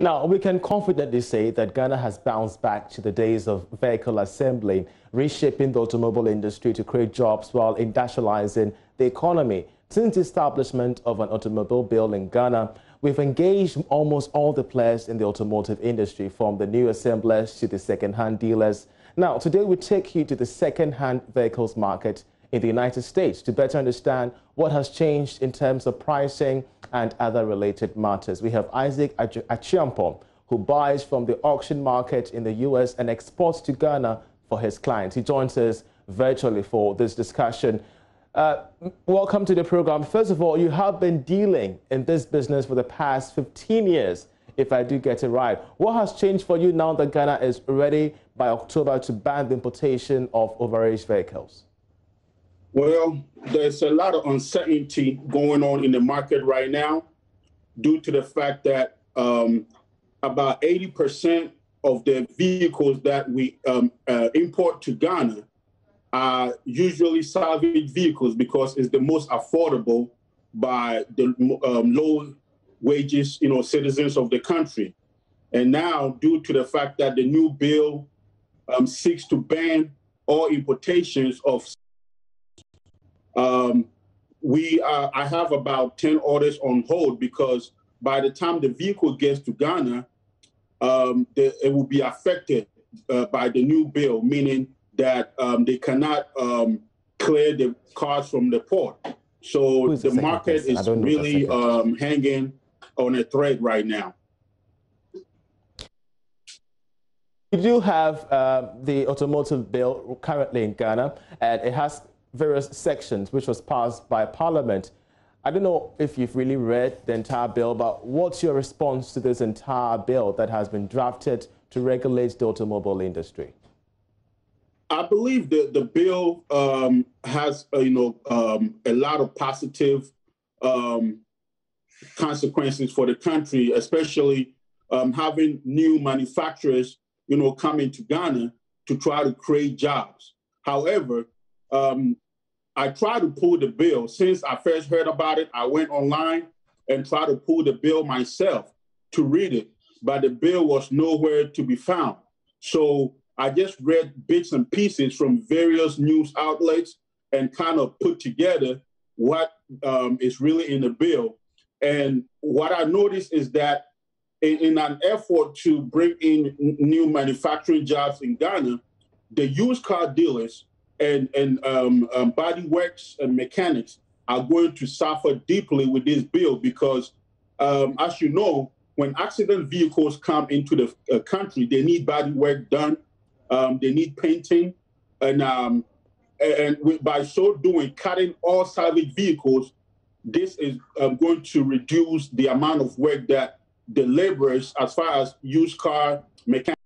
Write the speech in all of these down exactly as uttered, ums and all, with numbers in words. Now, we can confidently say that Ghana has bounced back to the days of vehicle assembly, reshaping the automobile industry to create jobs while industrializing the economy. Since the establishment of an automobile bill in Ghana, we've engaged almost all the players in the automotive industry, from the new assemblers to the second-hand dealers. Now, today we take you to the second-hand vehicles market in the United States to better understand what has changed in terms of pricing and other related matters. We have Isaac Achiampo, who buys from the auction market in the U S and exports to Ghana for his clients. He joins us virtually for this discussion. Uh, welcome to the program. First of all, you have been dealing in this business for the past fifteen years, if I do get it right. What has changed for you now that Ghana is ready by October to ban the importation of overage vehicles? Well, there's a lot of uncertainty going on in the market right now due to the fact that um, about eighty percent of the vehicles that we um, uh, import to Ghana are usually salvage vehicles because it's the most affordable by the um, low wages, you know, citizens of the country. And now, due to the fact that the new bill um, seeks to ban all importations of Um, we are, I have about ten orders on hold because by the time the vehicle gets to Ghana, um, the, it will be affected uh, by the new bill, meaning that um, they cannot um, clear the cars from the port. So the market is really um, hanging on a thread right now. We do have uh, the automotive bill currently in Ghana, and it has various sections which was passed by Parliament. I don't know if you've really read the entire bill, but what's your response to this entire bill that has been drafted to regulate the automobile industry? I believe that the bill um, has, uh, you know, um, a lot of positive um, consequences for the country, especially um, having new manufacturers, you know, come into Ghana to try to create jobs. However, Um, I tried to pull the bill. Since I first heard about it, I went online and tried to pull the bill myself to read it, but the bill was nowhere to be found. So I just read bits and pieces from various news outlets and kind of put together what um, is really in the bill. And what I noticed is that in, in an effort to bring in new manufacturing jobs in Ghana, the used car dealers and, and um, um, body works and mechanics are going to suffer deeply with this bill because, um, as you know, when accident vehicles come into the uh, country, they need body work done, um, they need painting, and, um, and with, by so doing, cutting all salvage vehicles, this is um, going to reduce the amount of work that the laborers, as far as used car mechanics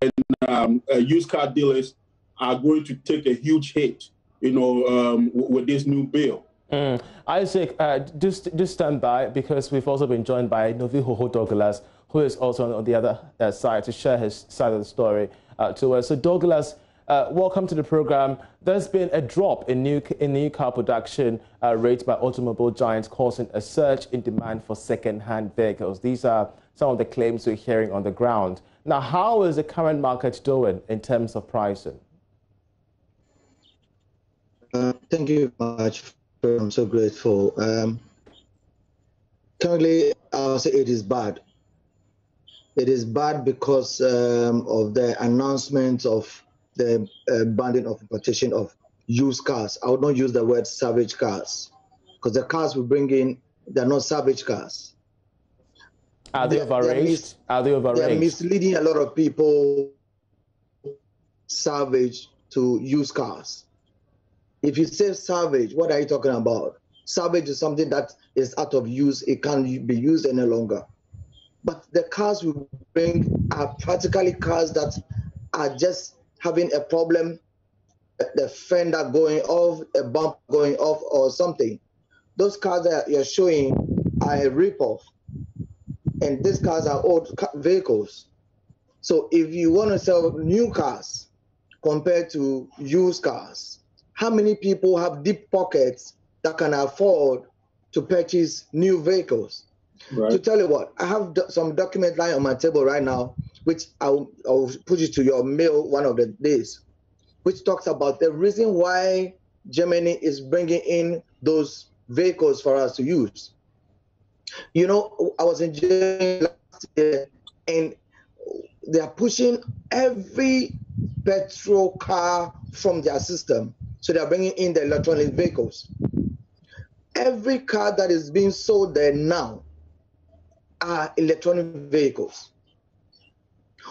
and um, uh, used car dealers, are going to take a huge hit, you know, um, with this new bill. Mm. Isaac, uh, just, just stand by, because we've also been joined by Novi Hoho Douglas, who is also on the other uh, side to share his side of the story uh, to us. So, Douglas, uh, welcome to the program. There's been a drop in new, in new car production uh, rates by automobile giants, causing a surge in demand for second-hand vehicles. These are some of the claims we're hearing on the ground. Now, how is the current market doing in terms of pricing? Uh, thank you very much. I'm so grateful. Um, currently, I'll say it is bad. It is bad because um, of the announcement of the uh, banning of importation of used cars. I would not use the word salvage cars, because the cars we bring in, they're not salvage cars. Are they, they overaged? Are they overaged? They're misleading a lot of people, salvage to used cars. If you say salvage, what are you talking about? Salvage is something that is out of use. It can't be used any longer. But the cars we bring are practically cars that are just having a problem, the fender going off, a bump going off, or something. Those cars that you're showing are a ripoff. And these cars are old vehicles. So if you want to sell new cars compared to used cars, how many people have deep pockets that can afford to purchase new vehicles? Right. To tell you what, I have do some document lying on my table right now, which I'll, I'll put it to your mail one of the days, which talks about the reason why Germany is bringing in those vehicles for us to use. You know, I was in Germany last year, and they are pushing every petrol car from their system. So they are bringing in the electronic vehicles. Every car that is being sold there now are electronic vehicles.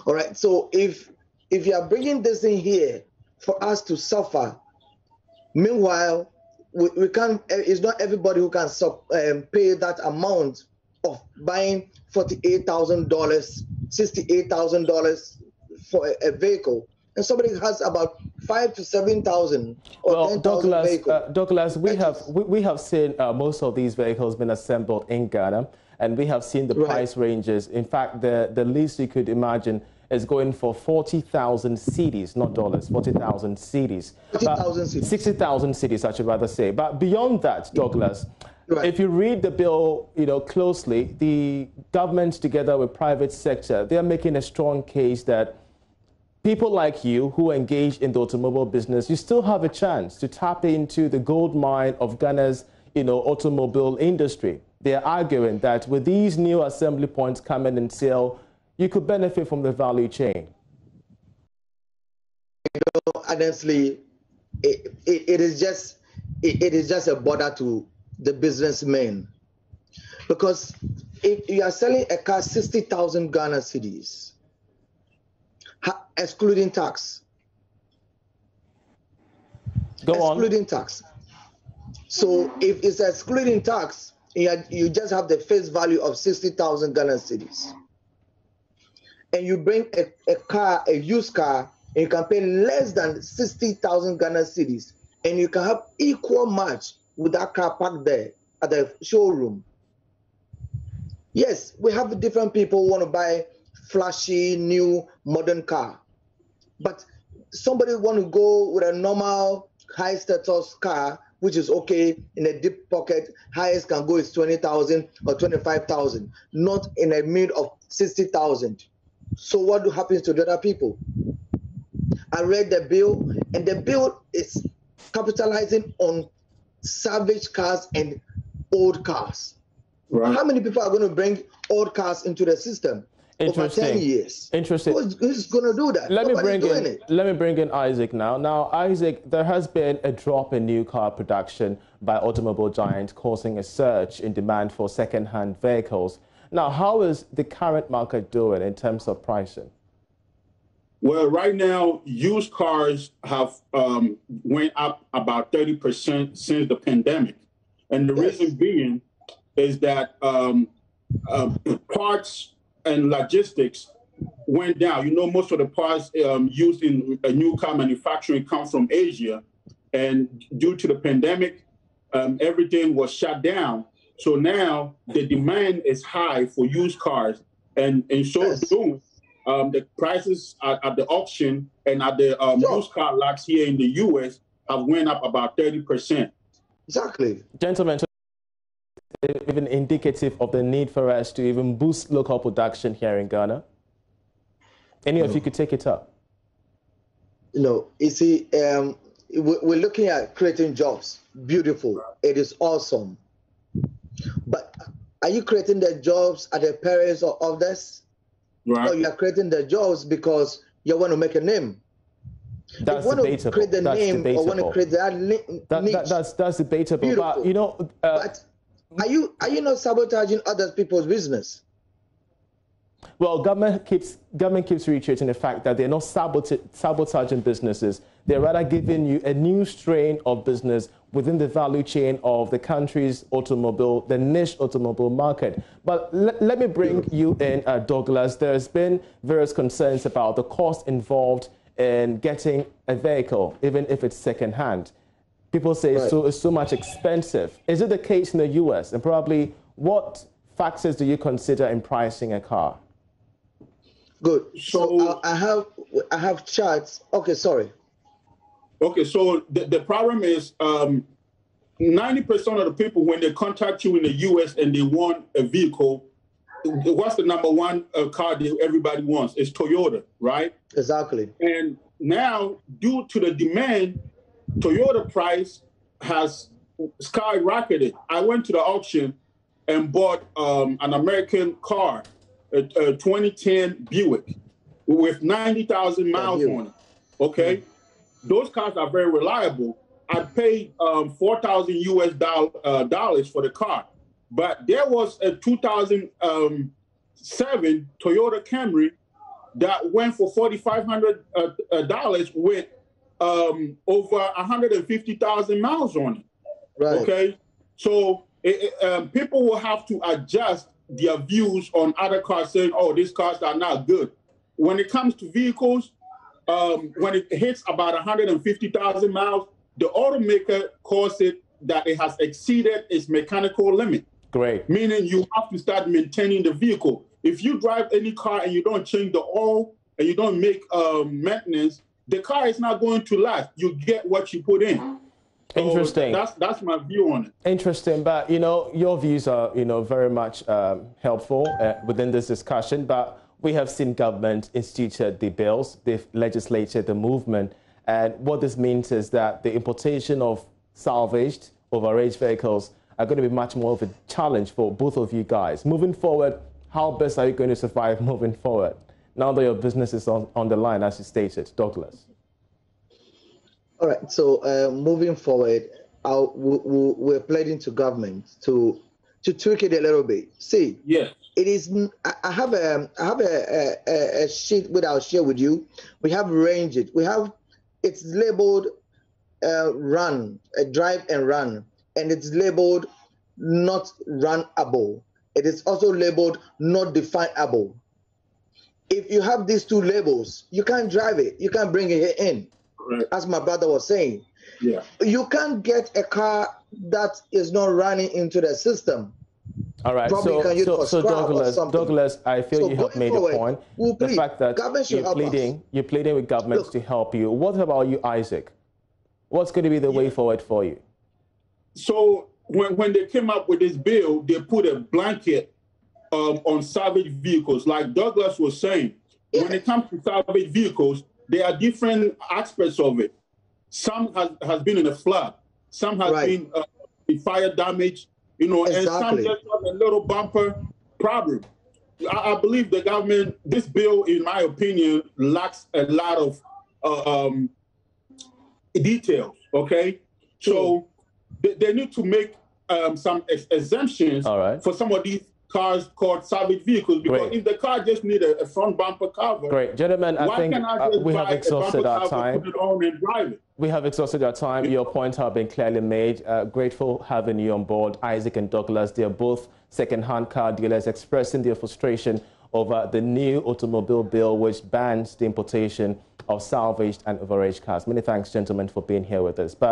All right. So if if you are bringing this in here for us to suffer, meanwhile, we, we can't. It's not everybody who can sub, um, pay that amount of buying forty-eight thousand dollars, sixty-eight thousand dollars for a, a vehicle. And somebody has about five to seven thousand or well, ten thousand vehicles. Uh, Douglas, we have we, we have seen uh, most of these vehicles been assembled in Ghana, and we have seen the right. price ranges. In fact, the the least you could imagine is going for forty thousand cedis, not dollars. Forty thousand cedis. Forty thousand cedis. Sixty thousand cedis, I should rather say. But beyond that, Douglas, right. if you read the bill, you know closely, the government together with private sector, they are making a strong case that people like you who engage in the automobile business, you still have a chance to tap into the gold mine of Ghana's, you know, automobile industry. They are arguing that with these new assembly points coming in sale, you could benefit from the value chain. You know, honestly, it, it, it is just it, it is just a bother to the businessmen, because if you are selling a car sixty thousand Ghana cedis, excluding tax. Go on. Excluding tax. So if it's excluding tax, you just have the face value of sixty thousand Ghana cedis. And you bring a, a car, a used car, and you can pay less than sixty thousand Ghana cedis. And you can have equal match with that car parked there at the showroom. Yes, we have different people who want to buy flashy new modern car, but somebody want to go with a normal high status car, which is okay in a deep pocket. Highest can go is twenty thousand or twenty five thousand, not in a mid of sixty thousand. So what happens to the other people? I read the bill, and the bill is capitalizing on salvage cars and old cars. Right. How many people are going to bring old cars into the system? Interesting. Over ten years. Interesting. Who's, who's going to do that? Let me, bring in, it. let me bring in Isaac now. Now, Isaac, there has been a drop in new car production by automobile giants, causing a surge in demand for second-hand vehicles. Now, how is the current market doing in terms of pricing? Well, right now, used cars have um, went up about thirty percent since the pandemic. And the yes. reason being is that um, uh, parts and logistics went down. You know, most of the parts um, used in a new car manufacturing come from Asia, and due to the pandemic, um, everything was shut down. So now the demand is high for used cars, and in so yes. doing, um, the prices at, at the auction and at the um, sure. used car lots here in the U S have went up about thirty percent. Exactly. Gentlemen, even indicative of the need for us to even boost local production here in Ghana? Any no. of you could take it up? No, you see, um, we're looking at creating jobs. Beautiful. It is awesome. But are you creating the jobs at the perils of others? Right. Or you are creating the jobs because you want to make a name? That's debatable. Create the that's name debatable. Or want to create that niche. That, that, that's, that's debatable. Beautiful. But, you know... Uh, but Are you, are you not sabotaging other people's business? Well, government keeps, government keeps reiterating the fact that they're not sabota sabotaging businesses. They're rather giving you a new strain of business within the value chain of the country's automobile, the niche automobile market. But le let me bring you in, uh, Douglas. There's been various concerns about the cost involved in getting a vehicle, even if it's secondhand. People say right. it's, so, it's so much expensive. Is it the case in the U S? And probably, what factors do you consider in pricing a car? Good. So, so I, I have I have charts. Okay, sorry. Okay, so the, the problem is um, ninety percent of the people, when they contact you in the U S and they want a vehicle, what's the number one uh, car that everybody wants? It's Toyota, right? Exactly. And now, due to the demand, Toyota price has skyrocketed. I went to the auction and bought um, an American car, a, a twenty ten Buick with ninety thousand miles on it, okay? Mm-hmm. Those cars are very reliable. I paid um, four thousand U S doll, uh, dollars for the car, but there was a two thousand seven Toyota Camry that went for four thousand five hundred dollars with um, over one hundred fifty thousand miles on it. Right. Okay, so it, it, um, people will have to adjust their views on other cars, saying, "Oh, these cars are not good." When it comes to vehicles, um, when it hits about one hundred fifty thousand miles, the automaker calls it that it has exceeded its mechanical limit. Great. Meaning you have to start maintaining the vehicle. If you drive any car and you don't change the oil and you don't make um, maintenance, the car is not going to last. You get what you put in. So interesting. That's that's my view on it. Interesting, but you know your views are you know very much um, helpful uh, within this discussion. But we have seen government institute the bills, they've legislated the movement, and what this means is that the importation of salvaged, overaged vehicles are going to be much more of a challenge for both of you guys moving forward. How best are you going to survive moving forward now that your business is on, on the line, as you stated, Douglas? All right, so uh, moving forward, I'll, we'll, we're pleading to government to to tweak it a little bit. See, yeah, it is. I have a I have a, a, a sheet which I'll share with you. We have ranged it. We have it's labeled uh, run, uh, drive and run, and it's labeled not runable. It is also labeled not definable. If you have these two labels, you can't drive it. You can't bring it in. As my brother was saying, yeah, you can't get a car that is not running into the system. All right, so, so, so Douglas, Douglas, I feel so you helped make the point. We'll the plead. fact that you're pleading, you're pleading with governments Look, to help you. What about you, Isaac? What's going to be the yeah. way forward for you? So when, when they came up with this bill, they put a blanket um, on salvage vehicles. Like Douglas was saying, yeah. when it comes to salvage vehicles, there are different aspects of it. Some has, has been in a flood. Some has right. been uh, fire damage, you know, exactly. and some just have a little bumper problem. I, I believe the government, this bill, in my opinion, lacks a lot of uh, um, details, okay? So they, they need to make um, some ex exemptions All right. for some of these cars called salvage vehicles, because Great. if the car just needs a, a front bumper cover. Great, gentlemen, I think I uh, we have exhausted our time. Put it on and drive it? We have exhausted our time. Your points have been clearly made. Uh, grateful having you on board, Isaac and Douglas. They are both second-hand car dealers expressing their frustration over the new automobile bill, which bans the importation of salvaged and overage cars. Many thanks, gentlemen, for being here with us. But